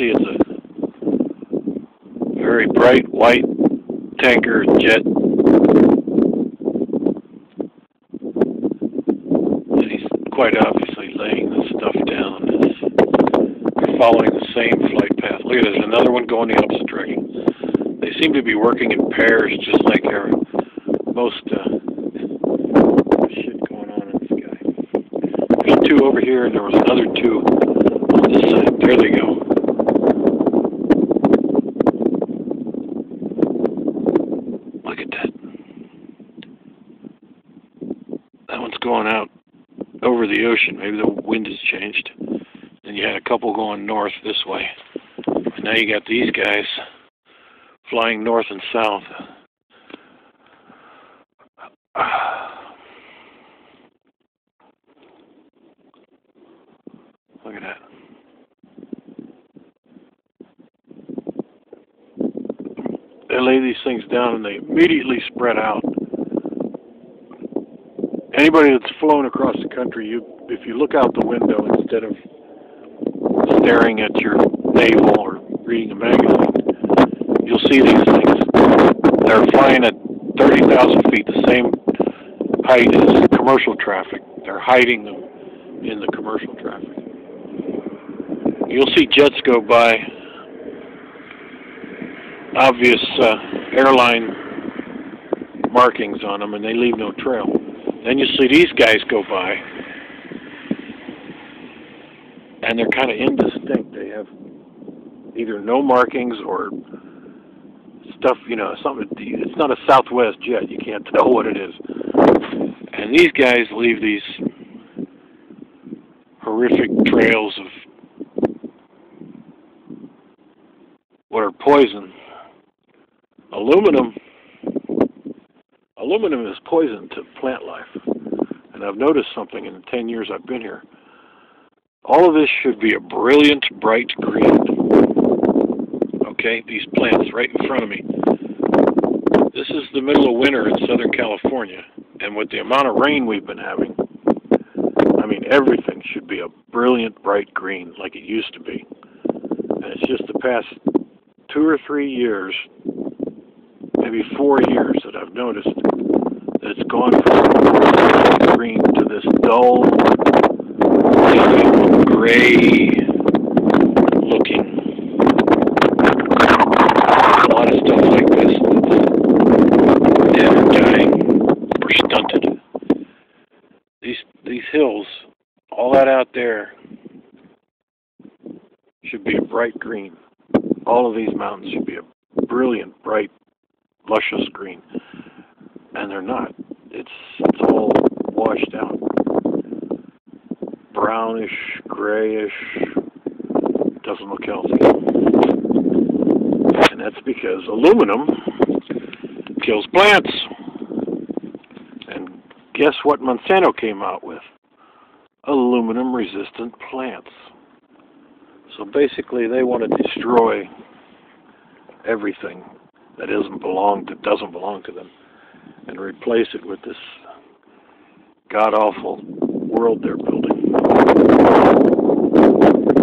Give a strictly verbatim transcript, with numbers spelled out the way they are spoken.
see it's a very bright white tanker jet. He's quite obviously laying this stuff down and is following the same flight path. Look at this, another one going the opposite direction. They seem to be working in pairs, just like our most uh, shit going on in the sky. There's two over here, and there was another two on this side. There they go. Going out over the ocean. Maybe the wind has changed. And you had a couple going north this way. And now you got these guys flying north and south. Look at that. They lay these things down and they immediately spread out. Anybody that's flown across the country, you if you look out the window instead of staring at your navel or reading a magazine, you'll see these things. They're flying at thirty thousand feet, the same height as commercial traffic. They're hiding them in the commercial traffic. You'll see jets go by, obvious uh, airline markings on them, and they leave no trail. Then you see these guys go by, and they're kind of indistinct. They have either no markings or stuff, you know, something. It's not a Southwest jet. You can't tell what it is. And these guys leave these horrific trails of what are poison. Aluminum. Aluminum is poison to plant life, and I've noticed something in the ten years I've been here. All of this should be a brilliant, bright green. Okay, these plants right in front of me. This is the middle of winter in Southern California, and with the amount of rain we've been having, I mean, everything should be a brilliant, bright green like it used to be. And it's just the past two or three years, maybe four years, that I've noticed that it's gone from green to this dull, gray-looking. A lot of stuff like this that's dead or dying or stunted. These these hills, all that out there, should be a bright green. All of these mountains should be a brilliant, bright, luscious green, and they're not. It's, it's all washed out, brownish, grayish, doesn't look healthy, and that's because aluminum kills plants. And guess what Monsanto came out with? Aluminum-resistant plants. So basically, they want to destroy everything that doesn't belong to, doesn't belong to them, and replace it with this god-awful world they're building.